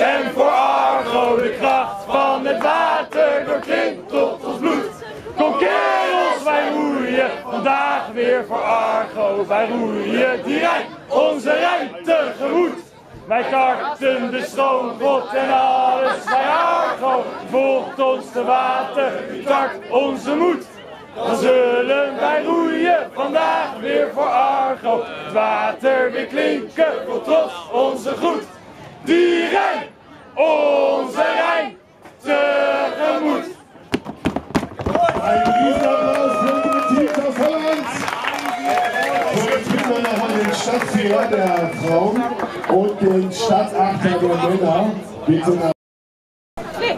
en voor Argo, de kracht van het water doorklinkt tot ons bloed. Kom kerels, wij roeien, vandaag weer voor Argo, wij roeien die Rijn, onze Rijn tegemoet. Wij karten de stroomgod en alles bij Argo, volgt ons te water, tart onze moed. Dan zullen wij roeien, vandaag weer voor Argo, het water weer klinken, vol trots onze groet. Die Rijn, onze Rijn, tegemoet. Ein Riesenapplaus für unser Team aus Holland. Somit kriegen wir nochmal den Stadtführer der Frauen und den Stadtachter der Männer.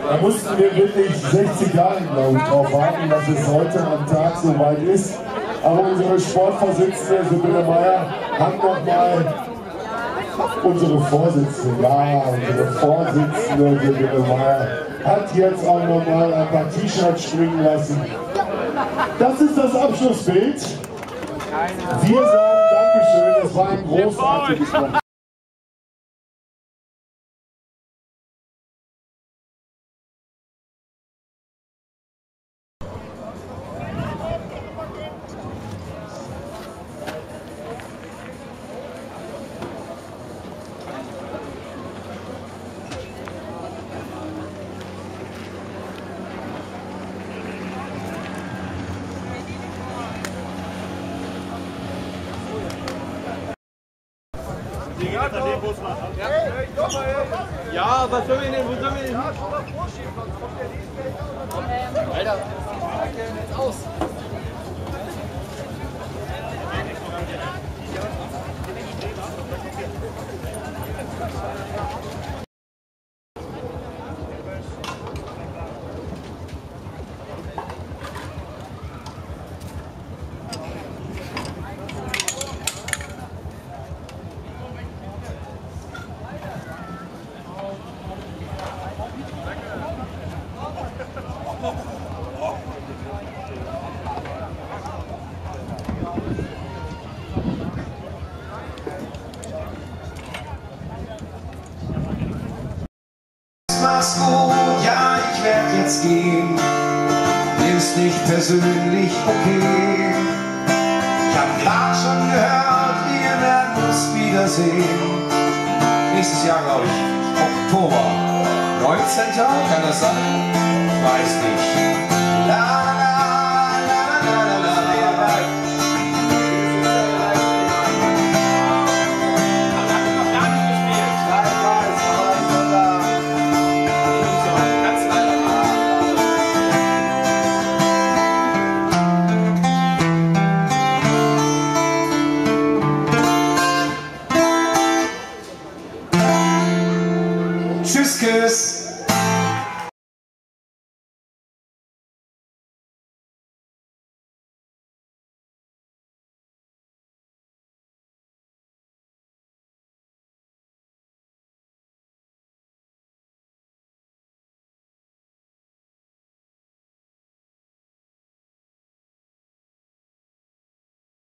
Da mussten wir wirklich 60 Jahre, glaube ich, drauf warten, dass es heute am Tag so weit ist. Aber unsere Sportvorsitzende Sibylle Meier hat nochmal unsere Vorsitzende, Sibylle Meier, hat jetzt auch nochmal ein paar T-Shirts schwingen lassen. Das ist das Abschlussbild. Wir sagen Dankeschön, das war ein großartiges Wochenende. Ja, was soll ich denn? Wo soll ich denn? Alter, jetzt aus! Mach's gut, ja, ich werd jetzt gehen. Nimm's nicht persönlich, okay. Ich hab grad schon gehört, wir werden uns wiedersehen. Nächstes Jahr, glaube ich, Oktober 19. Kann das sein? Weiß nicht.